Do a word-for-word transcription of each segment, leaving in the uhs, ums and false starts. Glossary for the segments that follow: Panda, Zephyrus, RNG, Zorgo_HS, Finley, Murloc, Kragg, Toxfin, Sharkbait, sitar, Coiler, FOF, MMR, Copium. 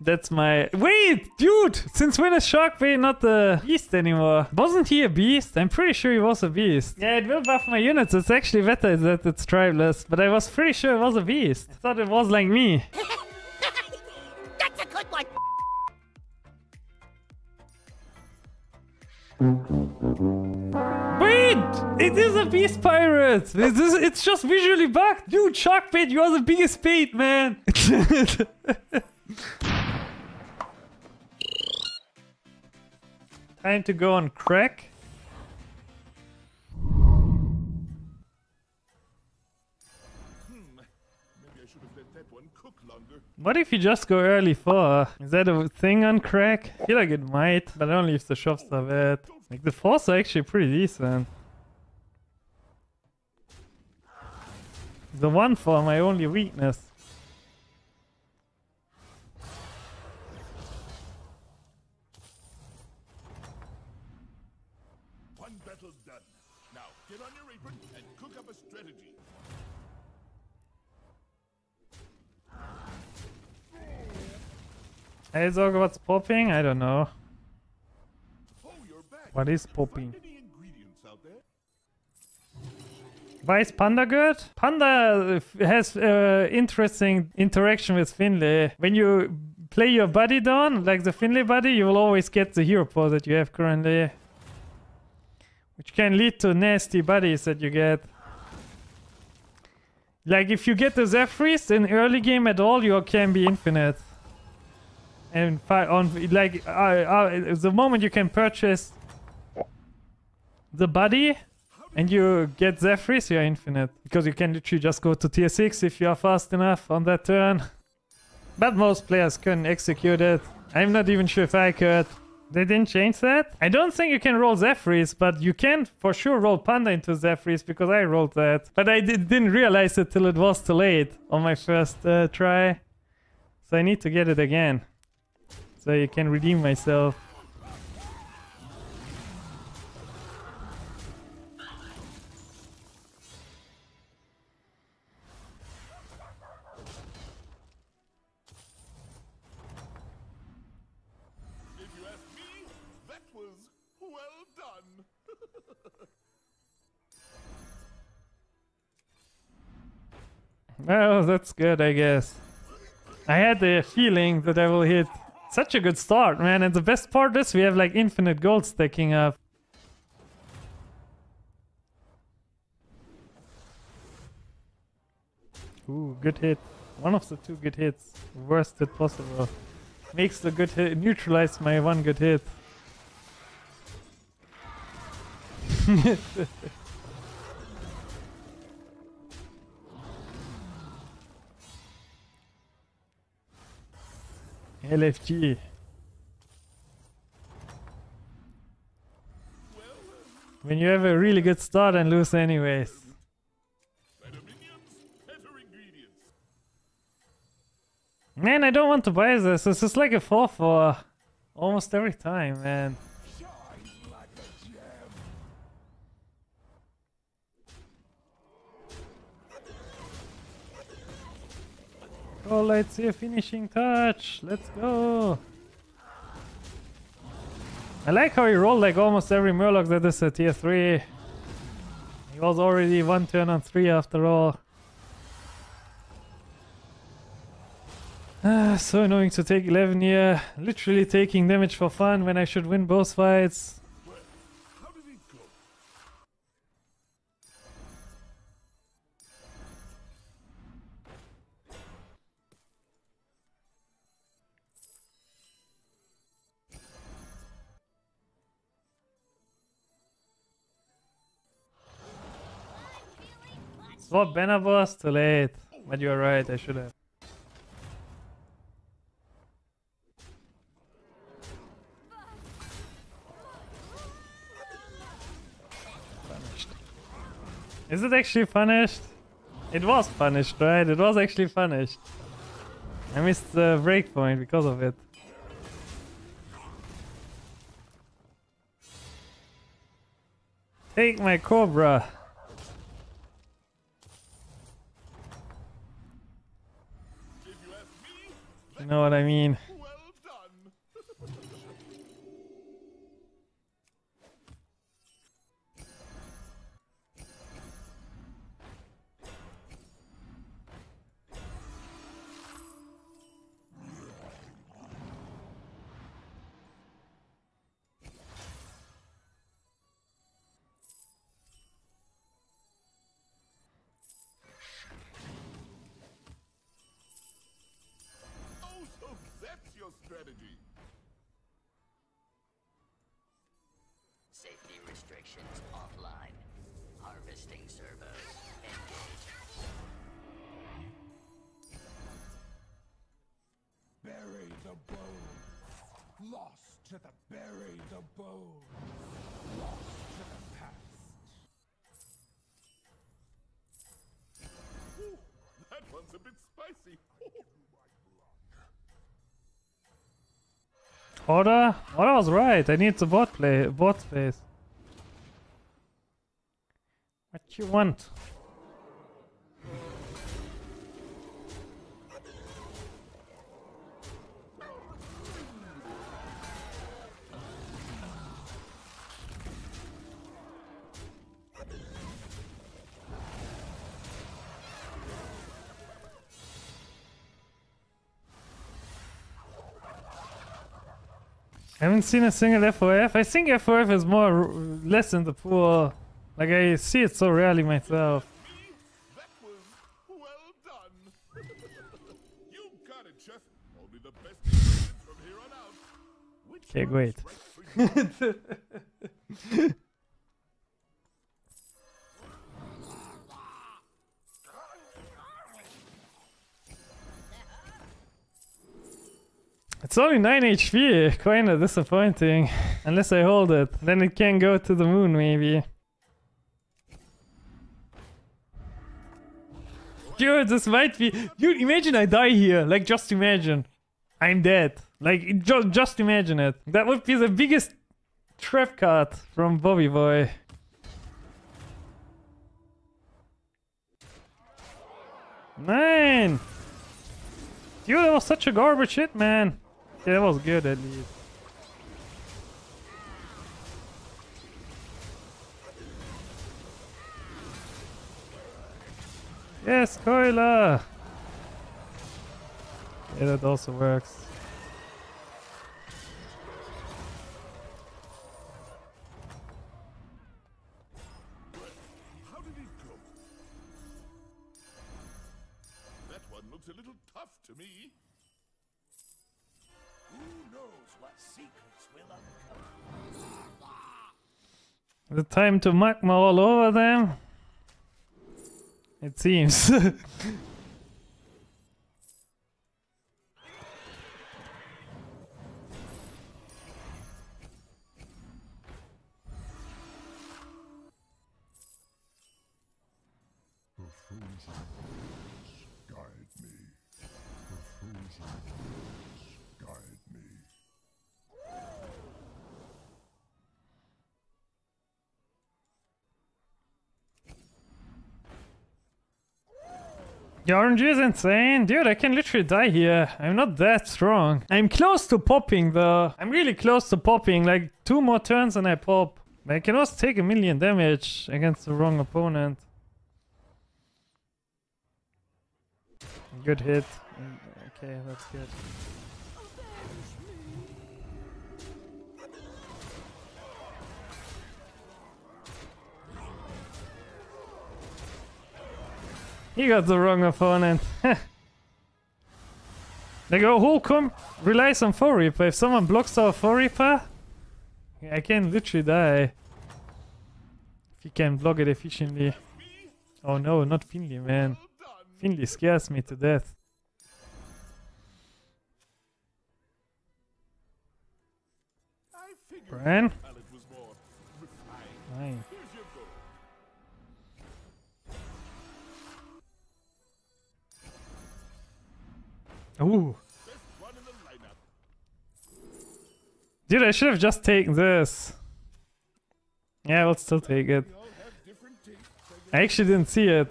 That's my... Wait, dude! Since when is Sharkbait not the beast anymore? Wasn't he a beast? I'm pretty sure he was a beast. Yeah, it will buff my units. It's actually better that it's tribeless. But I was pretty sure it was a beast. I thought it was like me. That's a good one! Wait! It is a beast pirate! It's, it's just visually bugged! Dude, Sharkbait, you are the biggest bait, man! Time to go on Kragg. What if you just go early for? Is that a thing on Kragg? I feel like it might, but only if the shops are bad. Like the force are actually pretty decent. The one for my only weakness. One battle done. Now get on your apron and cook up a strategy. Hey Zog, what's popping? I don't know. Oh, you're back. What is popping? Why is Panda good? Panda has uh, interesting interaction with Finley. When you play your buddy down, like the Finley buddy, you will always get the hero paw that you have currently. Which can lead to nasty buddies that you get. Like if you get the Zephyrus in early game at all, you can be infinite. And on like uh, uh, the moment you can purchase the buddy and you get Zephyrus, you're infinite. Because you can literally just go to tier six if you are fast enough on that turn. But most players couldn't execute it. I'm not even sure if I could. They didn't change that? I don't think you can roll Zephyrus, but you can for sure roll Panda into Zephyrus because I rolled that. But I did, didn't realize it till it was too late on my first uh, try. So I need to get it again. So you can redeem myself. If you ask me, that was well done. Well, that's good, I guess. I had the feeling that I will hit. Such a good start, man, and the best part is we have like infinite gold stacking up. Ooh, good hit. One of the two good hits. Worst hit possible. Makes the good hit neutralize my one good hit. L F G. When you have a really good start and lose anyways. Man, I don't want to buy this. This is like a four four almost every time, man. Oh, let's see a finishing touch. Let's go. I like how he rolled like almost every Murloc that is a tier three. He was already one turn on three after all. Ah, so annoying to take eleven here. Literally taking damage for fun when I should win both fights. Swap banner boss? Too late. But you're right, I should have. Punished. Is it actually punished? It was punished, right? It was actually punished. I missed the breakpoint because of it. Take my Cobra. You know what I mean. Well strategy. Safety restrictions offline. Harvesting servos engaged. Bury the bone. Lost to the bury the bone. Lost to the past. Ooh, that one's a bit spicy. Order? Order was right. I need the bot play, bot space. What you want? I haven't seen a single F O F. I think F O F is more less in the pool. Like I see it so rarely myself. That was well done. You got it, Jeff. Only the best from here on out. Okay, great. It's only nine H P, kinda disappointing. Unless I hold it, then it can go to the moon maybe. Dude, this might be... Dude, imagine I die here, like just imagine. I'm dead. Like, ju just imagine it. That would be the biggest trap card from Bobby Boy. Nine! Dude, that was such a garbage hit, man. Yeah, that was good at least. Yes, Coiler! Yeah, that also works. How did it go? That one looks a little tough to me. Who knows what secrets will uncover? The time to magma all over them? It seems. The R N G is insane. Dude, I can literally die here. I'm not that strong. I'm close to popping though. I'm really close to popping. Like two more turns and I pop. But I can also take a million damage against the wrong opponent. Good hit. Okay, that's good. He got the wrong opponent. Like our whole comp relies on four Reaper. If someone blocks our four Reaper, I can literally die. If he can block it efficiently. Oh no, not Finley, man. Finley scares me to death. Brian? Nine. Ooh. Dude, I should have just taken this. Yeah, I will still take it. I actually didn't see it.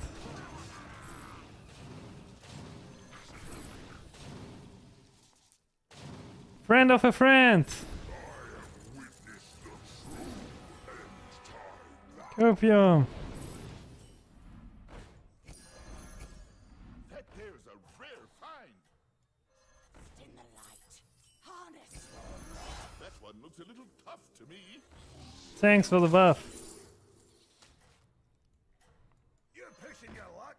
Friend of a friend. Copium. Thanks for the buff. You're pushing your luck.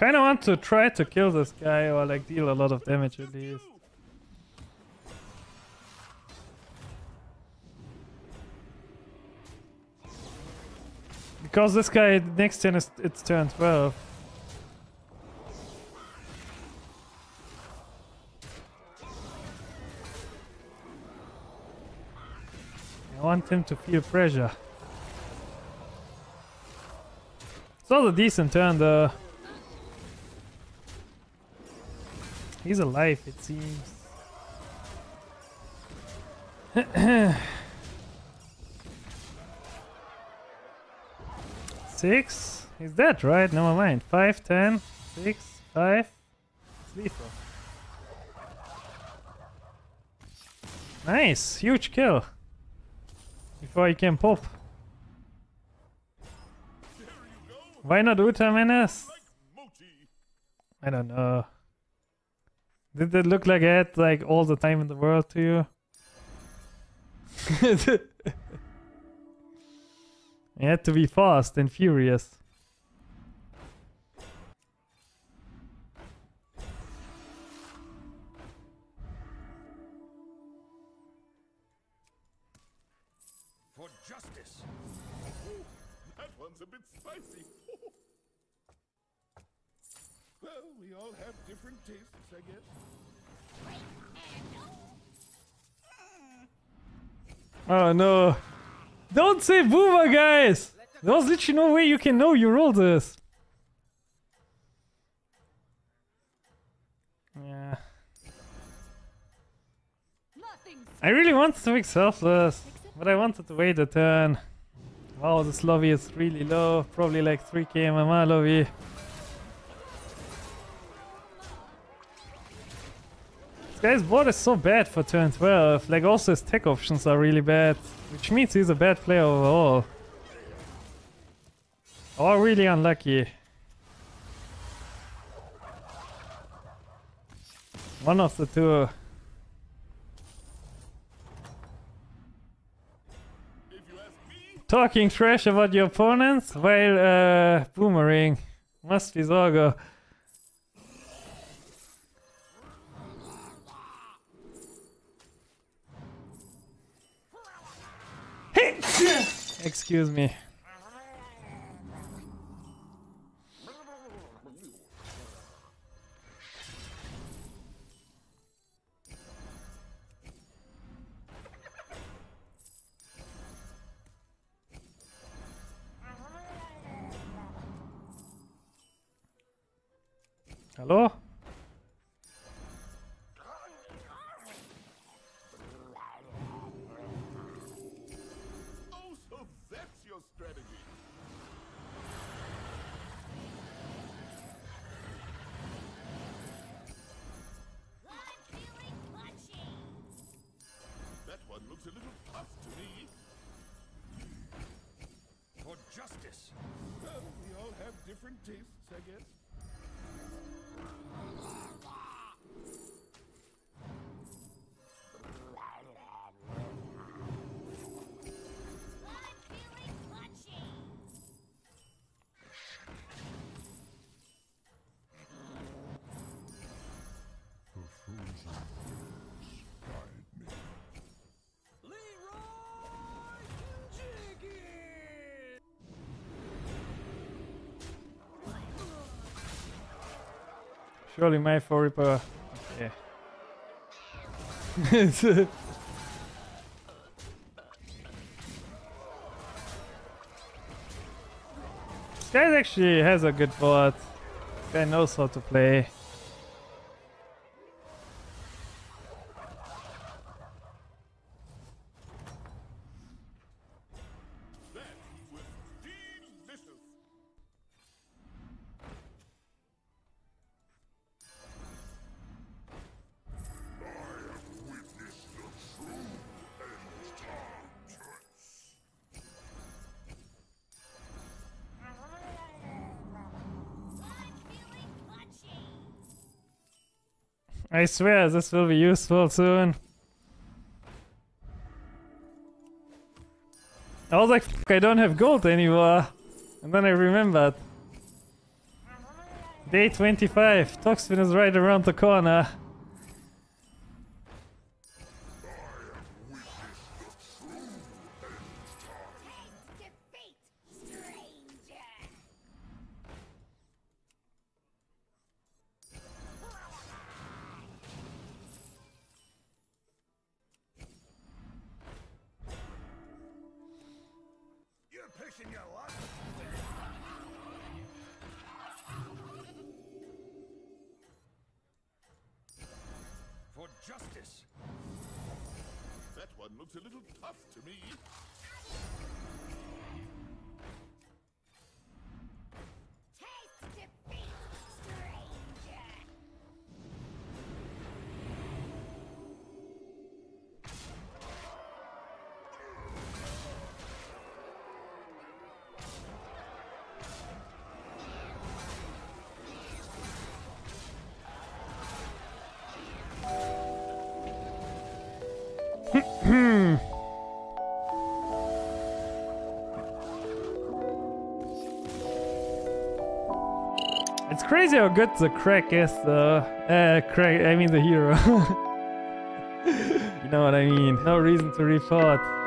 Kind of want to try to kill this guy or like deal a lot of damage at least. Because this guy next turn is it's turn twelve. I want him to feel pressure. It's not a decent turn though. He's alive, it seems. Six? He's dead, right? Never mind. Five, ten, six, five. It's lethal. Nice! Huge kill! Before he can pop. Why not Uta Menace? I don't know. Did it look like I had like all the time in the world to you? I had to be fast and furious. For justice. Ooh, that one's a bit spicy. Well, we all have different tastes, I guess. Oh no. Don't say boomer, guys! There's literally no way you can know you rolled this. Yeah. I really wanted to make selfless, but I wanted to wait a turn. Wow, this lobby is really low. Probably like three K M M R lobby. This guy's board is so bad for turn twelve. Like, also his tech options are really bad. Which means he's a bad player overall. Or really unlucky. One of the two. Talking trash about your opponents while uh, boomering. Must be Zorgo. Excuse me. Hello? Surely my four ripper. Okay. This guy actually has a good board. This guy knows how to play. I swear this will be useful soon. I was like, fuck, I don't have gold anymore. And then I remembered. Day twenty-five. Toxfin is right around the corner. Justice. That one looks a little tough to me. Taste defeat, It's crazy how good the Kragg is, though. Uh, Kragg, I mean the hero. You know what I mean. No reason to report.